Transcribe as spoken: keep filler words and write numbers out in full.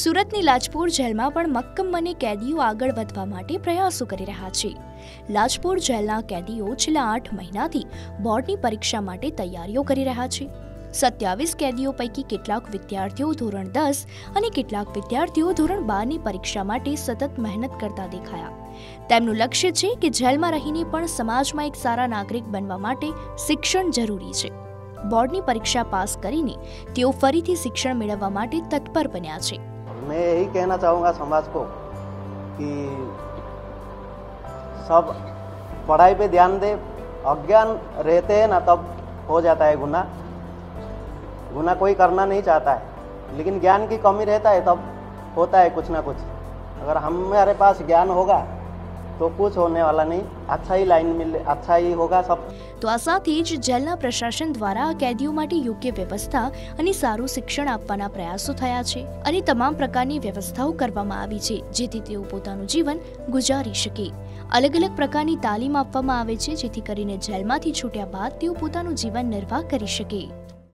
સુરતની લાજપોર જેલમાં પણ મક્કમ બની કેદીઓ આગળ વધવા માટે પ્રયાસો કરી રહ્યા છે। લાજપોર જેલના કેદીઓ છેલ્લા આઠ મહિનાથી બોર્ડની પરીક્ષા માટે તૈયારીઓ કરી રહ્યા છે। સત્યાવીસ કેદીઓ પૈકી કેટલાક વિદ્યાર્થીઓ ધોરણ દસ અને કેટલાક વિદ્યાર્થીઓ ધોરણ બારની પરીક્ષા માટે સતત મહેનત કરતા દેખાયા। તેમનું લક્ષ્ય છે કે જેલમાં રહીને પણ સમાજમાં એક સારા નાગરિક બનવા માટે શિક્ષણ જરૂરી છે। બોર્ડની પરીક્ષા પાસ કરીને તેઓ ફરીથી શિક્ષણ મેળવવા માટે તત્પર બન્યા છે। मैं यही कहना चाहूँगा समाज को कि सब पढ़ाई पे ध्यान दे। अज्ञान रहते हैं ना तब हो जाता है गुनाह। गुनाह कोई करना नहीं चाहता है, लेकिन ज्ञान की कमी रहता है तब होता है कुछ ना कुछ। अगर हमारे पास ज्ञान होगा तो कुछ होने वाला नहीं, अच्छा ही लाइन मिले, अच्छा ही होगा सब। तो आ साथ ही जेलना प्रशासन द्वारा कैदीओ माटे योग्य व्यवस्था अने सारू शिक्षण आपवाना प्रयासो थया छे अने तमाम प्रकारनी व्यवस्थाओं करवामां आवी छे जेथी तेओ पोतानुं जीवन गुजारी शके। अलग अलग प्रकारनी तालीम आपवामां आवे छे जेथी करीने जेलमांथी छूट्या बाद तेओ पोतानुं जीवन निर्वाह करी शके।